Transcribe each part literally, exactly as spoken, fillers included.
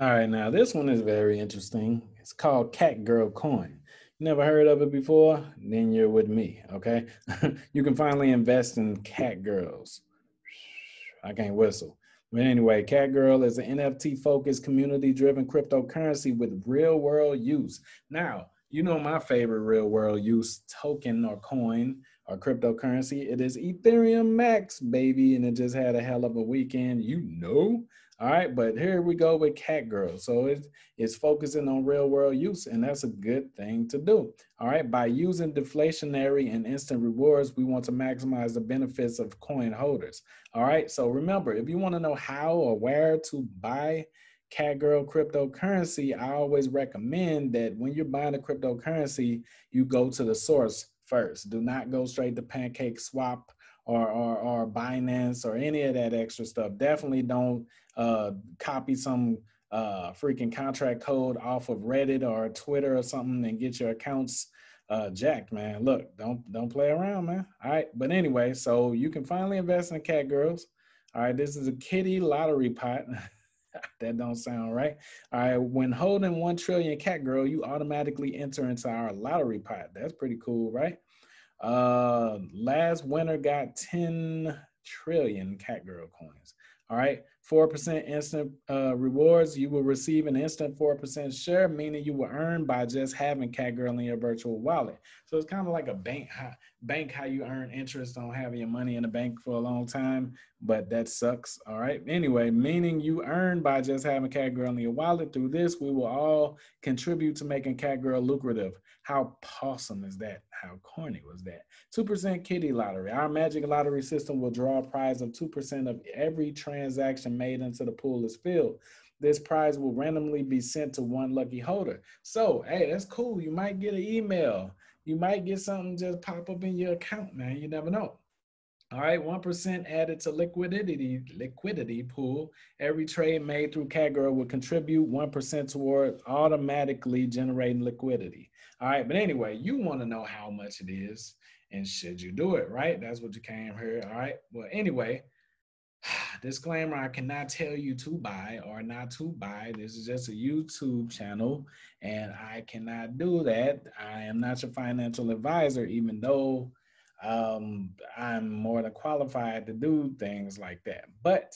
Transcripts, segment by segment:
All right, now this one is very interesting. It's called Catgirl Coin. You never heard of it before? Then you're with me, okay? You can finally invest in catgirls. I can't whistle. But anyway, Catgirl is an N F T-focused, community-driven cryptocurrency with real-world use. Now, you know my favorite real-world use token or coin or cryptocurrency. It is Ethereum Max, baby, and it just had a hell of a weekend, you know? All right, but here we go with Catgirl. So it, it's focusing on real world use, and that's a good thing to do. All right, by using deflationary and instant rewards, we want to maximize the benefits of coin holders. All right, so remember, if you want to know how or where to buy Catgirl cryptocurrency, I always recommend that when you're buying a cryptocurrency, you go to the source first. Do not go straight to PancakeSwap Or, or, or Binance or any of that extra stuff. Definitely don't uh, copy some uh, freaking contract code off of Reddit or Twitter or something and get your accounts uh, jacked, man. Look, don't, don't play around, man. All right, but anyway, so you can finally invest in Catgirls. All right, this is a kitty lottery pot. That don't sound right. All right, when holding one trillion Catgirl, you automatically enter into our lottery pot. That's pretty cool, right? Uh, last winner got ten trillion Catgirl coins. All right. four percent instant uh, rewards. You will receive an instant four percent share, meaning you will earn by just having Catgirl in your virtual wallet. So it's kind of like a bank, bank, how you earn interest on having your money in the bank for a long time, but that sucks. All right. Anyway, meaning you earn by just having Catgirl in your wallet. Through this, we will all contribute to making Catgirl lucrative. How awesome is that? How corny was that? two percent kitty lottery. Our magic lottery system will draw a prize of two percent of every transaction made into the pool is filled. This prize will randomly be sent to one lucky holder. So, hey, that's cool. You might get an email. You might get something just pop up in your account, man. You never know. All right, one percent added to liquidity liquidity pool. Every trade made through Catgirl will contribute one percent toward automatically generating liquidity. All right, but anyway, you want to know how much it is and should you do it, right? That's what you came here, all right? Well, anyway, disclaimer, I cannot tell you to buy or not to buy. This is just a YouTube channel, and I cannot do that. I am not your financial advisor, even though um, I'm more than qualified to do things like that. But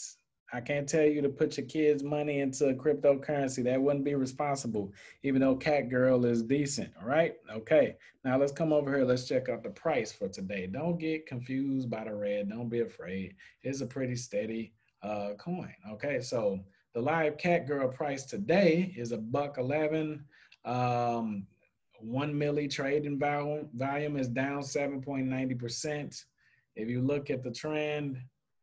I can't tell you to put your kids' money into a cryptocurrency. That wouldn't be responsible, even though Catgirl is decent, all right? Okay, now let's come over here. Let's check out the price for today. Don't get confused by the red. Don't be afraid. It's a pretty steady uh, coin, okay? So the live Catgirl price today is a buck eleven. Um, one milli trading volume, volume is down seven point nine zero percent. If you look at the trend,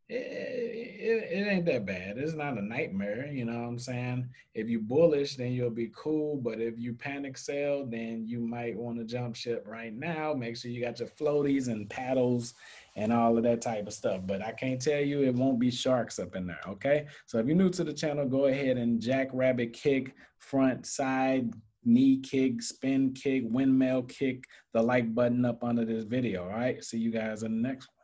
It, it, it ain't that bad. It's not a nightmare, you know what I'm saying? If you bullish, then you'll be cool, but if you panic sell, then you might want to jump ship right now. Make sure you got your floaties and paddles and all of that type of stuff, but I can't tell you it won't be sharks up in there, okay? So if you're new to the channel, go ahead and jackrabbit kick, front, side, knee kick, spin kick, windmill kick, the like button up under this video, all right? See you guys in the next one.